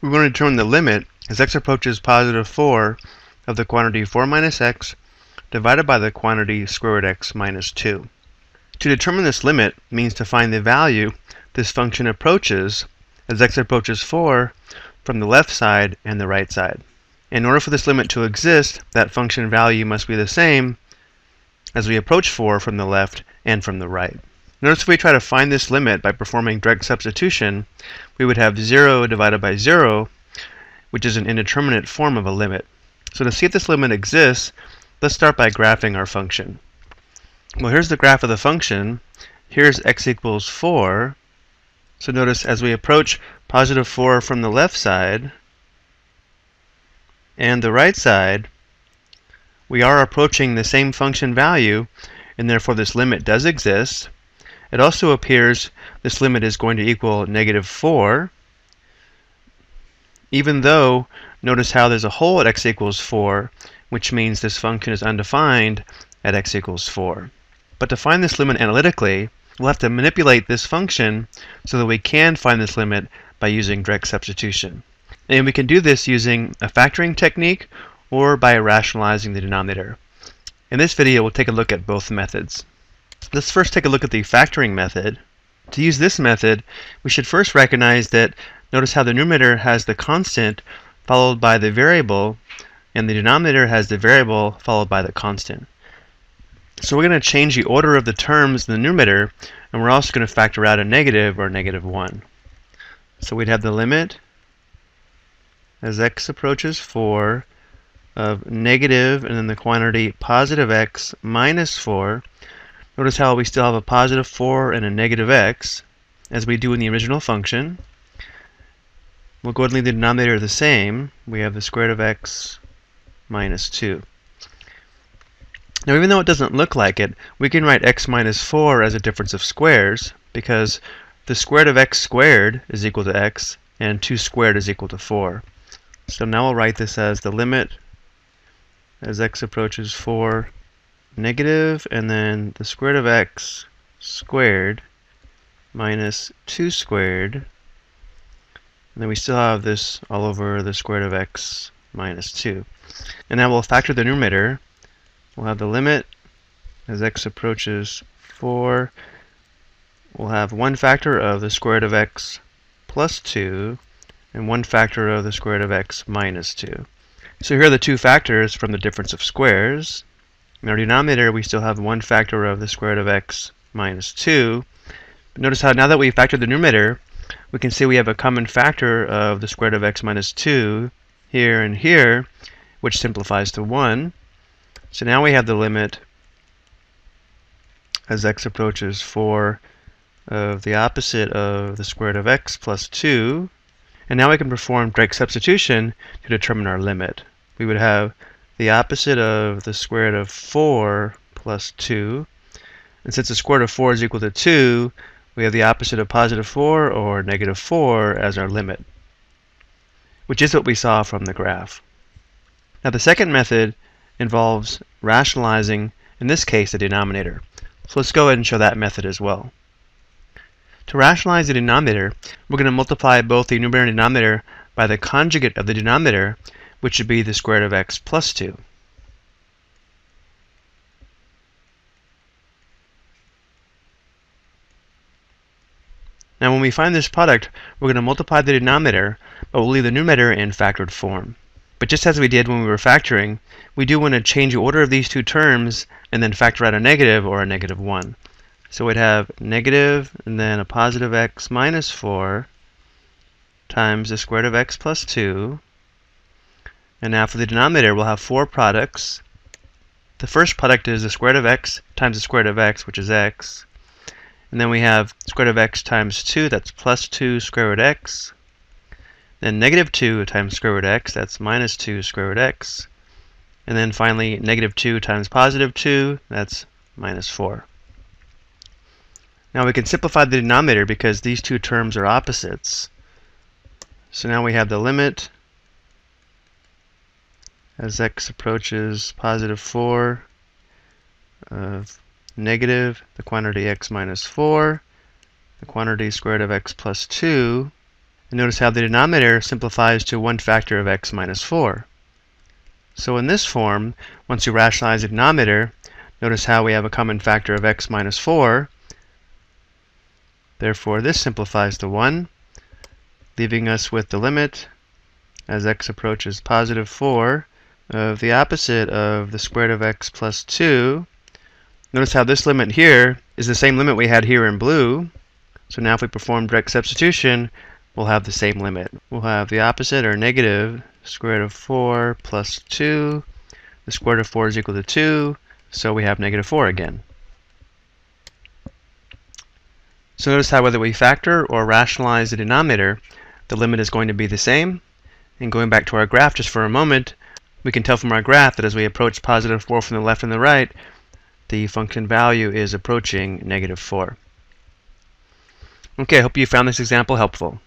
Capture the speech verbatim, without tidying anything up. We want to determine the limit as x approaches positive four of the quantity four minus x divided by the quantity square root x minus two. To determine this limit means to find the value this function approaches as x approaches four from the left side and the right side. In order for this limit to exist, that function value must be the same as we approach four from the left and from the right. Notice if we try to find this limit by performing direct substitution, we would have zero divided by zero, which is an indeterminate form of a limit. So to see if this limit exists, let's start by graphing our function. Well, here's the graph of the function. Here's x equals four. So notice as we approach positive four from the left side and the right side, we are approaching the same function value, and therefore this limit does exist. It also appears this limit is going to equal negative four, even though notice how there's a hole at x equals four, which means this function is undefined at x equals four. But to find this limit analytically, we'll have to manipulate this function so that we can find this limit by using direct substitution. And we can do this using a factoring technique or by rationalizing the denominator. In this video, we'll take a look at both methods. Let's first take a look at the factoring method. To use this method, we should first recognize that notice how the numerator has the constant followed by the variable, and the denominator has the variable followed by the constant. So we're going to change the order of the terms in the numerator, and we're also going to factor out a negative or negative one. So we'd have the limit as x approaches four of negative and then the quantity positive x minus four. Notice how we still have a positive four and a negative x as we do in the original function. We'll go ahead and leave the denominator the same. We have the square root of x minus two. Now, even though it doesn't look like it, we can write x minus four as a difference of squares, because the square root of x squared is equal to x, and two squared is equal to four. So now we'll write this as the limit as x approaches four negative, and then the square root of x squared minus two squared. And then we still have this all over the square root of x minus two. And now we'll factor the numerator. We'll have the limit as x approaches four. We'll have one factor of the square root of x plus two and one factor of the square root of x minus two. So here are the two factors from the difference of squares. In our denominator, we still have one factor of the square root of x minus two. But notice how now that we've factored the numerator, we can see we have a common factor of the square root of x minus two here and here, which simplifies to one. So now we have the limit as x approaches four of the opposite of the square root of x plus two. And now we can perform direct substitution to determine our limit. We would have the opposite of the square root of four plus two. And since the square root of four is equal to two, we have the opposite of positive four, or negative four, as our limit, which is what we saw from the graph. Now the second method involves rationalizing, in this case, the denominator. So let's go ahead and show that method as well. To rationalize the denominator, we're going to multiply both the numerator and denominator by the conjugate of the denominator, which would be the square root of x plus two. Now when we find this product, we're going to multiply the denominator, but we'll leave the numerator in factored form. But just as we did when we were factoring, we do want to change the order of these two terms and then factor out a negative or a negative one. So we'd have negative and then a positive x minus four times the square root of x plus two. And now for the denominator, we'll have four products. The first product is the square root of x times the square root of x, which is x. And then we have square root of x times two, that's plus two square root x. Then negative two times square root x, that's minus two square root x. And then finally, negative two times positive two, that's minus four. Now we can simplify the denominator because these two terms are opposites. So now we have the limit as x approaches positive four of negative, the quantity x minus four, the quantity square root of x plus two, And notice how the denominator simplifies to one factor of x minus four. So in this form, once you rationalize the denominator, notice how we have a common factor of x minus four. Therefore, this simplifies to one, leaving us with the limit as x approaches positive four of the opposite of the square root of x plus two. Notice how this limit here is the same limit we had here in blue. So now if we perform direct substitution, we'll have the same limit. We'll have the opposite, or negative, square root of four plus two. The square root of four is equal to two, so we have negative four again. So notice how whether we factor or rationalize the denominator, the limit is going to be the same. And going back to our graph just for a moment, we can tell from our graph that as we approach positive four from the left and the right, the function value is approaching negative four. Okay, I hope you found this example helpful.